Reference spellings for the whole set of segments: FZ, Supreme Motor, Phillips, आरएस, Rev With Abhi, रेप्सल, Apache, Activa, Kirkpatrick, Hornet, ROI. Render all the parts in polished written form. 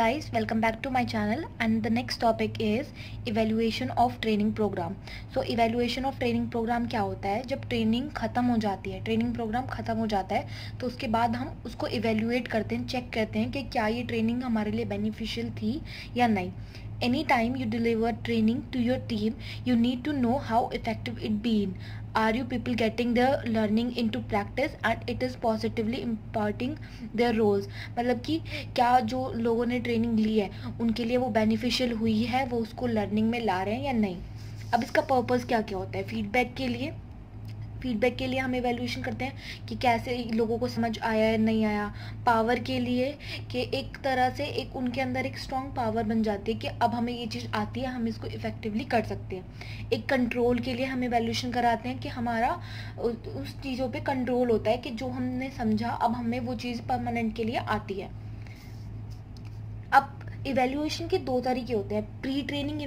guys, welcome back to my channel. And the next topic is evaluation of training program. So evaluation of training program क्या होता है? जब training ख़त्म हो जाती है, ट्रेनिंग प्रोग्राम ख़त्म हो जाता है तो उसके बाद हम उसको evaluate करते हैं, चेक करते हैं कि क्या ये ट्रेनिंग हमारे लिए beneficial थी या नहीं. Any time you deliver training to your team, you need to know how effective it been. Are you people getting their learning into practice and it is positively impacting their roles? मतलब कि क्या जो लोगों ने training ली है उनके लिए वो beneficial हुई है, वो उसको learning में ला रहे हैं या नहीं. अब इसका purpose क्या होता है? फीडबैक के लिए हम एवेल्यूशन करते हैं कि कैसे लोगों को समझ आया है नहीं आया. पावर के लिए कि एक तरह से एक उनके अंदर एक स्ट्रॉन्ग पावर बन जाती है कि अब हमें ये चीज़ आती है, हम इसको इफ़ेक्टिवली कर सकते हैं. एक कंट्रोल के लिए हम एवेल्यूशन कराते हैं कि हमारा उस चीज़ों पे कंट्रोल होता है कि जो हमने समझा अब हमें वो चीज़ परमानेंट के लिए आती है. अब इवेल्यूएशन के दो तरीके होते हैं, प्री ट्रेनिंग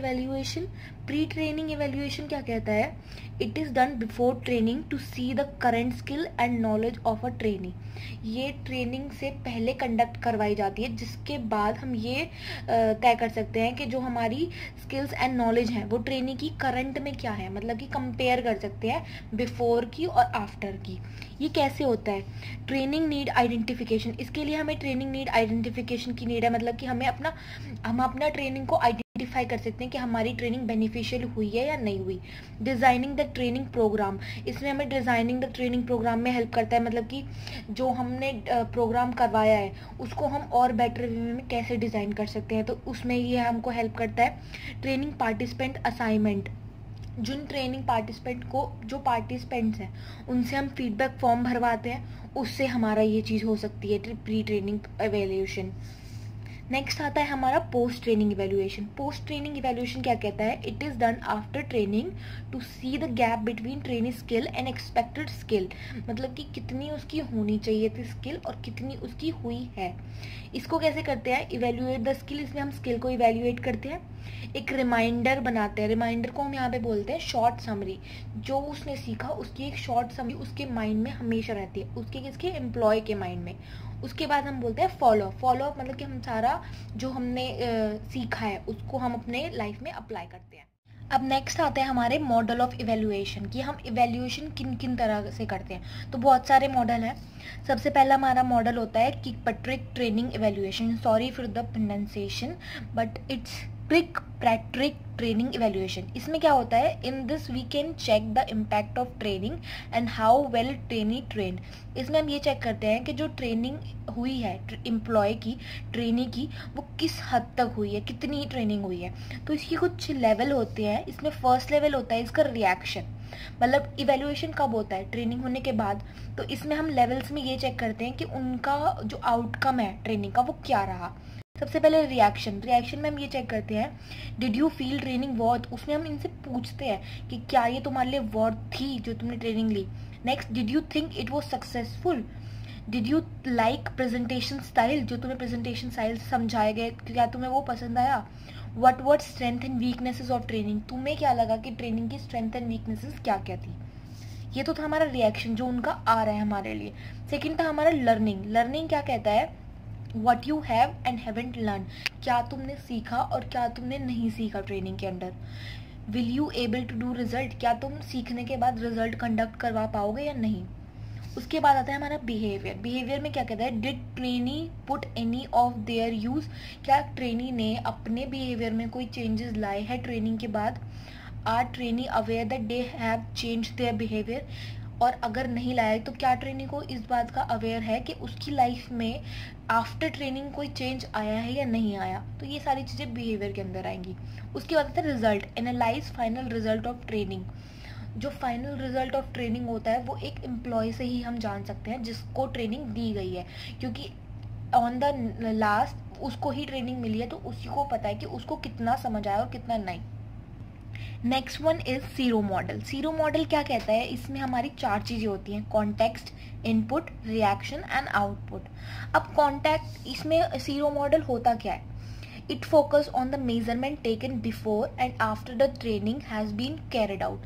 इवेल्यूएशन क्या कहता है? It is done before training to see the current skill and knowledge of a trainee. ये ट्रेनिंग से पहले कंडक्ट करवाई जाती है जिसके बाद हम ये तय कर सकते हैं कि जो हमारी स्किल्स एंड नॉलेज हैं वो ट्रेनी की करंट में क्या है, मतलब कि कंपेयर कर सकते हैं बिफोर की और आफ्टर की. ये कैसे होता है? Training need identification. इसके लिए हमें ट्रेनिंग नीड आइडेंटिफिकेशन की नीड है, मतलब कि हमें अपना हम ट्रेनिंग को आइडेंटिफाई कर सकते हैं कि हमारी ट्रेनिंग बेनिफिशियल हुई है या नहीं हुई. Designing the training programme. इसमें हमें डिज़ाइनिंग द ट्रेनिंग प्रोग्राम में हेल्प करता है, मतलब कि जो हमने प्रोग्राम करवाया है उसको हम और बेटर वे में कैसे डिज़ाइन कर सकते हैं, तो उसमें ये हमको हेल्प करता है. Training participant assignment. जिन ट्रेनिंग पार्टिसिपेंट को जो पार्टिसिपेंट्स हैं उनसे हम फीडबैक फॉर्म भरवाते हैं, उससे हमारा ये चीज़ हो सकती है प्री ट्रेनिंग एवेल्यूशन. नेक्स्ट आता है हमारा post training evaluation. Post training evaluation क्या कहता है? It is done after training to see the gap between trainee skill and expected skill, मतलब कि कितनी उसकी होनी चाहिए थी स्किल और कितनी उसकी हुई है. इसको कैसे करते हैं? Evaluate the skill. इसमें हम स्किल को इवेल्यूएट करते हैं, एक रिमाइंडर बनाते हैं. रिमाइंडर को हम यहाँ पे बोलते हैं शॉर्ट समरी. जो उसने सीखा उसकी एक शॉर्ट समरी उसके माइंड में हमेशा रहती है, उसके किसके एम्प्लॉय के माइंड में. उसके बाद हम बोलते हैं फॉलोअप, मतलब कि हम सारा जो हमने सीखा है उसको हम अपने लाइफ में अप्लाई करते हैं. अब नेक्स्ट आते हैं हमारे मॉडल ऑफ इवेल्यूएशन कि हम इवेल्यूएशन किन किन तरह से करते हैं. तो बहुत सारे मॉडल हैं. सबसे पहला हमारा मॉडल होता है Kirkpatrick training evaluation. Sorry for the pronunciation but it's Kirkpatrick training evaluation. इसमें क्या होता है? In this we can check the impact of training and how well trainee trained. इसमें हम ये चेक करते हैं कि जो ट्रेनिंग हुई है एम्प्लॉय की, ट्रेनी की, वो किस हद तक हुई है, कितनी ट्रेनिंग हुई है. तो इसकी कुछ लेवल होते हैं. इसमें फर्स्ट लेवल होता है इसका रिएक्शन, मतलब इवेल्यूएशन कब होता है? ट्रेनिंग होने के बाद. तो इसमें हम लेवल्स में ये चेक करते हैं कि उनका जो आउटकम है ट्रेनिंग का वो क्या रहा. सबसे पहले रिएक्शन में हम ये चेक करते हैं did you feel training worth. उसमें हम इनसे पूछते हैं कि क्या ये तुम्हारे लिए वर्थ थी जो तुमने ट्रेनिंग ली. Next, did you think it was successful. Did you like presentation style. जो तुम्हें प्रेजेंटेशन स्टाइल समझाए गए क्या तुम्हें वो पसंद आया. What were strength and weaknesses of training. तुम्हें क्या लगा कि ट्रेनिंग की स्ट्रेंथ एंड वीकनेसेस क्या क्या थी. ये तो था हमारा रिएक्शन जो उनका आ रहा है हमारे लिए. सेकेंड था हमारा लर्निंग. लर्निंग क्या कहता है? What you have and haven't learned. क्या तुमने सीखा और क्या तुमने नहीं सीखा ट्रेनिंग के अंदर. Will you able to do result. क्या तुम सीखने के बाद रिजल्ट कंडक्ट करवा पाओगे या नहीं. उसके बाद आता है हमारा बिहेवियर. बिहेवियर में क्या कहता है? Did trainee put any of their use. क्या ट्रेनी ने अपने बिहेवियर में कोई चेंजेस लाए हैं ट्रेनिंग के बाद. Are trainee aware that they have changed their behaviour. और अगर नहीं लाया तो क्या ट्रेनी को इस बात का अवेयर है कि उसकी लाइफ में आफ्टर ट्रेनिंग कोई चेंज आया है या नहीं आया. तो ये सारी चीज़ें बिहेवियर के अंदर आएंगी. उसके बाद आता है result. Analyse final result of training. जो फाइनल रिजल्ट ऑफ ट्रेनिंग होता है वो एक एम्प्लॉय से ही हम जान सकते हैं जिसको ट्रेनिंग दी गई है, क्योंकि ऑन द लास्ट उसको ही ट्रेनिंग मिली है तो उसी को पता है कि उसको कितना समझ आया और कितना नहीं. Next one is CIRO model. CIRO model क्या कहता है? इसमें हमारी चार चीज़ें होती हैं, context, input, reaction and output. अब कॉन्टेक्स्ट, इसमें सीरो मॉडल होता क्या है? It focus on the measurement taken before and after the training has been carried out.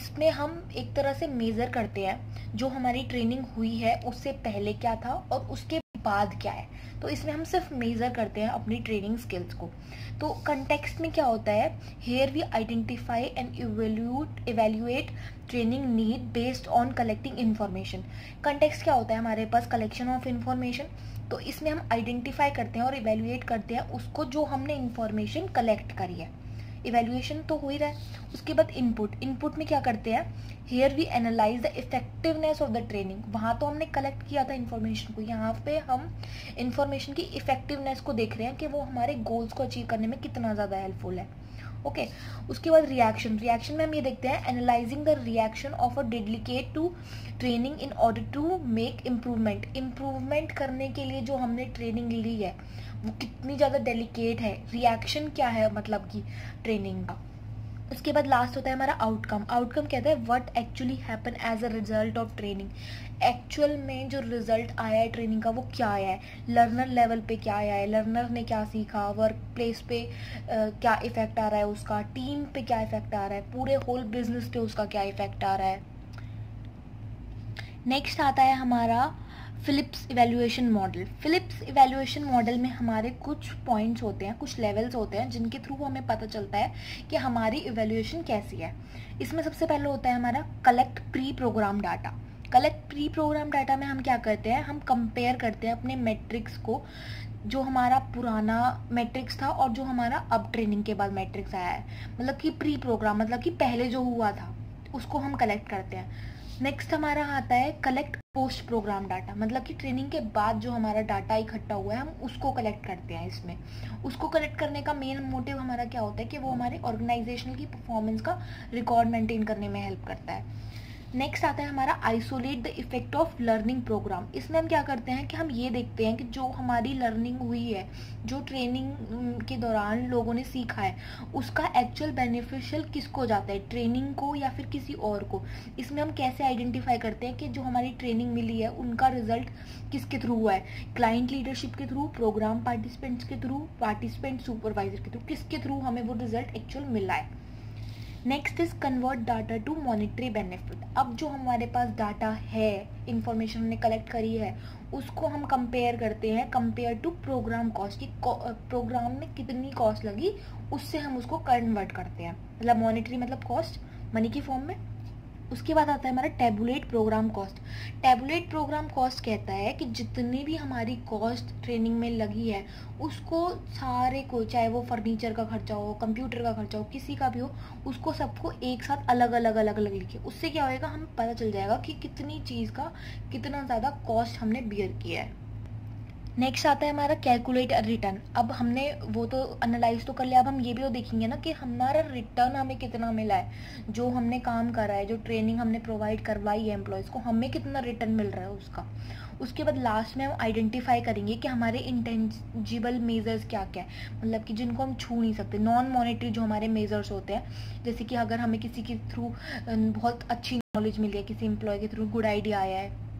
इसमें हम एक तरह से मेज़र करते हैं जो हमारी ट्रेनिंग हुई है उससे पहले क्या था और उसके बाद क्या है, तो इसमें हम सिर्फ मेजर करते हैं अपनी ट्रेनिंग स्किल्स को। तो कंटेक्स्ट में क्या होता है, here we identify and evaluate training need based on collecting information. Context क्या होता है, हमारे पास कलेक्शन ऑफ इन्फॉर्मेशन, तो इसमें हम आइडेंटिफाई करते हैं और इवेल्यूएट करते हैं उसको जो हमने इन्फॉर्मेशन कलेक्ट करी है। इवेल्यूएशन तो हो ही रहा है, उसके बाद इनपुट। इनपुट में क्या करते हैं, here we analyse the effectiveness of the training. वहाँ तो हमने कलेक्ट किया था इन्फॉर्मेशन को, यहाँ पे हम इन्फॉर्मेशन की इफेक्टिवनेस को देख रहे हैं कि वो हमारे गोल्स को अचीव करने में कितना ज़्यादा हेल्पफुल है। ओके, उसके बाद रिएक्शन। रिएक्शन में हम ये देखते हैं analysing the reaction of a dedicate to training in order to make improvement. Improvement करने के लिए जो हमने ट्रेनिंग ली है वो कितनी ज़्यादा डेलिकेट है, रिएक्शन क्या है मतलब कि ट्रेनिंग का। उसके बाद लास्ट होता है हमारा आउटकम। आउटकम कहता है what actually happen as a result of training. Actual में जो रिजल्ट आया है ट्रेनिंग का वो क्या आया है, लर्नर लेवल पे क्या आया है, लर्नर ने क्या सीखा, वर्क प्लेस पे क्या इफेक्ट आ रहा है उसका, टीम पे क्या इफेक्ट आ रहा है, पूरे होल बिजनेस पे उसका क्या इफेक्ट आ रहा है। नेक्स्ट आता है हमारा Phillips evaluation model. Phillips evaluation model में हमारे कुछ पॉइंट्स होते हैं, कुछ लेवल्स होते हैं जिनके थ्रू हमें पता चलता है कि हमारी इवेल्यूएशन कैसी है। इसमें सबसे पहले होता है हमारा collect pre programme data. Collect pre programme data में हम क्या करते हैं, हम कंपेयर करते हैं अपने मैट्रिक्स को, जो हमारा पुराना मैट्रिक्स था और जो हमारा अब ट्रेनिंग के बाद मैट्रिक्स आया है, मतलब कि प्री प्रोग्राम, मतलब कि पहले जो हुआ था उसको हम कलेक्ट करते हैं। नेक्स्ट हमारा आता है कलेक्ट पोस्ट प्रोग्राम डाटा, मतलब कि ट्रेनिंग के बाद जो हमारा डाटा इकट्ठा हुआ है हम उसको कलेक्ट करते हैं। इसमें उसको कलेक्ट करने का मेन मोटिव हमारा क्या होता है कि वो हमारे ऑर्गेनाइजेशन की परफॉर्मेंस का रिकॉर्ड मेंटेन करने में हेल्प करता है। नेक्स्ट आता है हमारा isolate the effect of learning programme. इसमें हम क्या करते हैं कि हम ये देखते हैं कि जो हमारी लर्निंग हुई है, जो ट्रेनिंग के दौरान लोगों ने सीखा है, उसका एक्चुअल बेनिफिशियल किसको जाता है, ट्रेनिंग को या फिर किसी और को। इसमें हम कैसे आइडेंटिफाई करते हैं कि जो हमारी ट्रेनिंग मिली है उनका रिजल्ट किसके थ्रू हुआ है, क्लाइंट लीडरशिप के थ्रू, प्रोग्राम पार्टिसिपेंट्स के थ्रू, पार्टिसिपेंट सुपरवाइजर के थ्रू, किसके थ्रू हमें वो रिजल्ट एक्चुअल मिला है। Next is convert data to monetary benefit. अब जो हमारे पास डाटा है, इन्फॉर्मेशन हमने कलेक्ट करी है, उसको हम कंपेयर करते हैं कंपेयर टू प्रोग्राम कॉस्ट, की प्रोग्राम में कितनी कॉस्ट लगी उससे हम उसको कन्वर्ट करते हैं, मतलब मॉनिटरी मतलब कॉस्ट, मनी की फॉर्म में। उसके बाद आता है हमारा tabulate programme cost. Tabulate programme cost कहता है कि जितनी भी हमारी कॉस्ट ट्रेनिंग में लगी है उसको सारे को, चाहे वो फर्नीचर का खर्चा हो, कंप्यूटर का खर्चा हो, किसी का भी हो, उसको सबको एक साथ अलग अलग अलग अलग लिखे। उससे क्या होएगा, हमें पता चल जाएगा कि कितनी चीज़ का कितना ज़्यादा कॉस्ट हमने बियर किया है। नेक्स्ट आता है हमारा कैलकुलेट रिटर्न। अब हमने वो तो एनालाइज तो कर लिया, अब हम ये भी तो देखेंगे ना कि हमारा रिटर्न हमें कितना मिला है, जो हमने काम करा है, जो ट्रेनिंग हमने प्रोवाइड करवाई है एम्प्लॉयज़ को, हमें कितना रिटर्न मिल रहा है उसका। उसके बाद लास्ट में हम आइडेंटिफाई करेंगे कि हमारे इंटेंजिबल मेजर्स क्या क्या है, मतलब कि जिनको हम छू नहीं सकते, नॉन मॉनेटरी जो हमारे मेजर्स होते हैं, जैसे कि अगर हमें किसी के थ्रू बहुत अच्छी नॉलेज मिली है, किसी एम्प्लॉय के थ्रू गुड आइडिया आया है।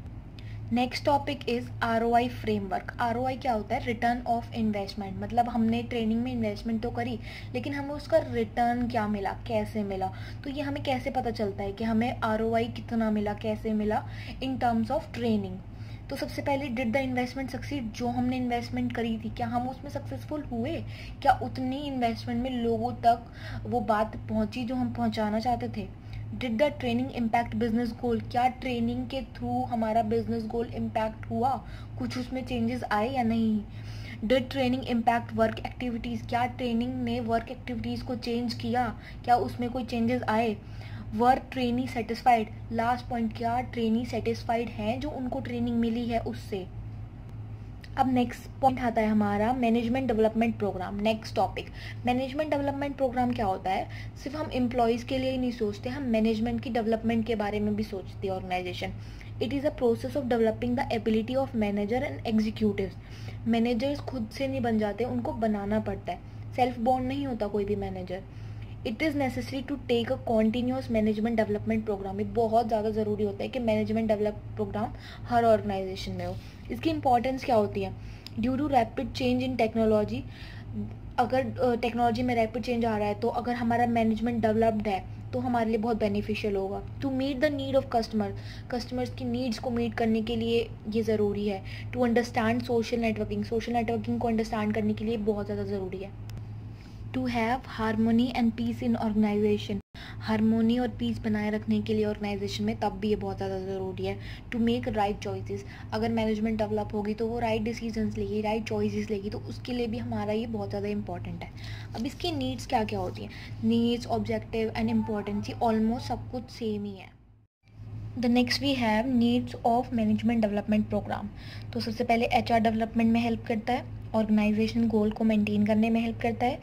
Next topic is ROI framework. ROI क्या होता है, रिटर्न ऑफ इन्वेस्टमेंट, मतलब हमने ट्रेनिंग में इन्वेस्टमेंट तो करी लेकिन हमें उसका रिटर्न क्या मिला, कैसे मिला। तो ये हमें कैसे पता चलता है कि हमें ROI कितना मिला, कैसे मिला इन टर्म्स ऑफ ट्रेनिंग। तो सबसे पहले डिड द इन्वेस्टमेंट सक्सीड, जो हमने इन्वेस्टमेंट करी थी क्या हम उसमें सक्सेसफुल हुए, क्या उतनी इन्वेस्टमेंट में लोगों तक वो बात पहुँची जो हम पहुँचाना चाहते थे। Did the training impact business goal, क्या ट्रेनिंग के थ्रू हमारा बिजनेस गोल इम्पैक्ट हुआ, कुछ उसमें चेंजेस आए या नहीं। Did training impact work activities, क्या ट्रेनिंग ने वर्क एक्टिविटीज़ को चेंज किया, क्या उसमें कोई चेंजेस आए। Were trainee satisfied, last point क्या ट्रेनी सेटिस्फाइड हैं जो उनको ट्रेनिंग मिली है उससे। अब नेक्स्ट पॉइंट आता है हमारा management development programme. Next topic management development programme क्या होता है, सिर्फ हम एम्प्लॉयज़ के लिए ही नहीं सोचते, हम मैनेजमेंट की डेवलपमेंट के बारे में भी सोचते हैं organisation. It is a process of developing the ability of manager and executives. Managers खुद से नहीं बन जाते, उनको बनाना पड़ता है, सेल्फ बॉर्न नहीं होता कोई भी manager. It is necessary to take a continuous management development programme. ये बहुत ज़्यादा ज़रूरी होता है कि मैनेजमेंट डेवलप प्रोग्राम हर ऑर्गेनाइजेशन में हो। इसकी इंपॉर्टेंस क्या होती है, due to rapid change in technology, अगर टेक्नोलॉजी में रैपिड चेंज आ रहा है तो अगर हमारा मैनेजमेंट डेवलप्ड है तो हमारे लिए बहुत बेनिफिशियल होगा। To meet the need of customers की नीड्स को मीट करने के लिए ये ज़रूरी है। टू अंडरस्टैंड सोशल नेटवर्किंग को अंडरस्टैंड करने के लिए बहुत ज़्यादा ज़रूरी है। To have harmony and peace in organisation, harmony और पीस बनाए रखने के लिए ऑर्गेनाइजेशन में तब भी ये बहुत ज़्यादा ज़रूरी है। टू मेक राइट चॉइसेस, अगर मैनेजमेंट डेवलप होगी तो वो राइट डिसीजंस लेगी, राइट चॉइसेस लेगी, तो उसके लिए भी हमारा ये बहुत ज़्यादा इंपॉर्टेंट है। अब इसकी नीड्स क्या क्या होती हैं, नीड्स, ऑब्जेक्टिव एंड इम्पॉर्टेंस, ये ऑलमोस्ट सब कुछ सेम ही है। The next we have needs of management development programme. तो सबसे पहले HR डेवलपमेंट में हेल्प करता है, ऑर्गेनाइजेशन गोल को मेंटेन करने में हेल्प करता है।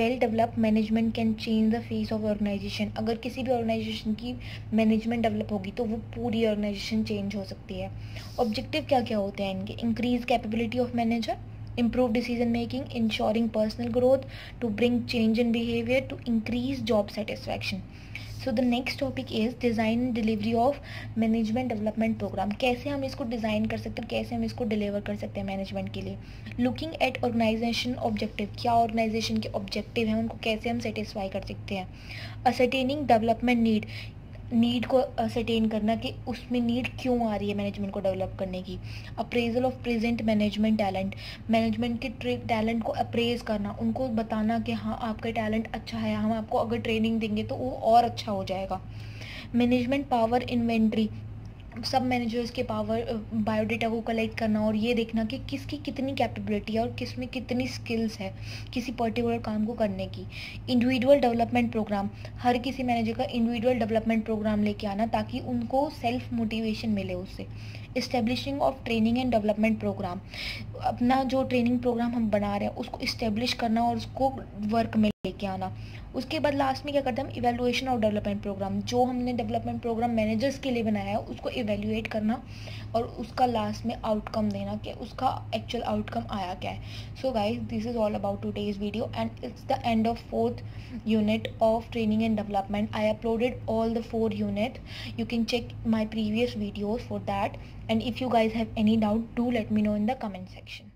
Well developed management can change the face of organisation, अगर किसी भी ऑर्गेनाइजेशन की मैनेजमेंट डेवलप होगी तो वो पूरी ऑर्गेनाइजेशन चेंज हो सकती है। ऑब्जेक्टिव क्या क्या होते हैं इनके, increase capability of manager, improve decision making, ensuring personal growth, to bring change in behavior, to increase job satisfaction. So the next topic is design and delivery of management development program. कैसे हम इसको design कर सकते हैं, कैसे हम इसको deliver कर सकते हैं management के लिए। Looking at organization objective, क्या organization के objective हैं, उनको कैसे हम satisfy कर सकते हैं। Ascertaining development need, नीड को सर्टेन करना कि उसमें नीड क्यों आ रही है मैनेजमेंट को डेवलप करने की। Appraisal of present management talent, management के टैलेंट को अप्रेज करना, उनको बताना कि हाँ आपका टैलेंट अच्छा है, हम आपको अगर ट्रेनिंग देंगे तो वो और अच्छा हो जाएगा। मैनेजमेंट पावर इन्वेंट्री, सब मैनेजर्स के पावर बायोडाटा को कलेक्ट करना और ये देखना कि किसकी कितनी कैपेबिलिटी है और किस में कितनी स्किल्स है किसी पर्टिकुलर काम को करने की। इंडिविजुअल डेवलपमेंट प्रोग्राम, हर किसी मैनेजर का इंडिविजुअल डेवलपमेंट प्रोग्राम लेके आना ताकि उनको सेल्फ मोटिवेशन मिले उससे। Establishing of training and development programme, अपना जो ट्रेनिंग प्रोग्राम हम बना रहे हैं उसको इस्टेब्लिश करना और उसको वर्क में लेके आना। उसके बाद लास्ट में क्या करते हैं हम, इवैल्यूएशन ऑफ डेवलपमेंट प्रोग्राम, जो हमने डेवलपमेंट प्रोग्राम मैनेजर्स के लिए बनाया है उसको इवैल्यूएट करना और उसका लास्ट में आउटकम देना कि उसका एक्चुअल आउटकम आया क्या है। So guys, this is all about today's video and it's the end of 4th unit of training and development. I uploaded all the 4 unit, you can check my previous videos for that, and if you guys have any doubt do let me know in the comment section.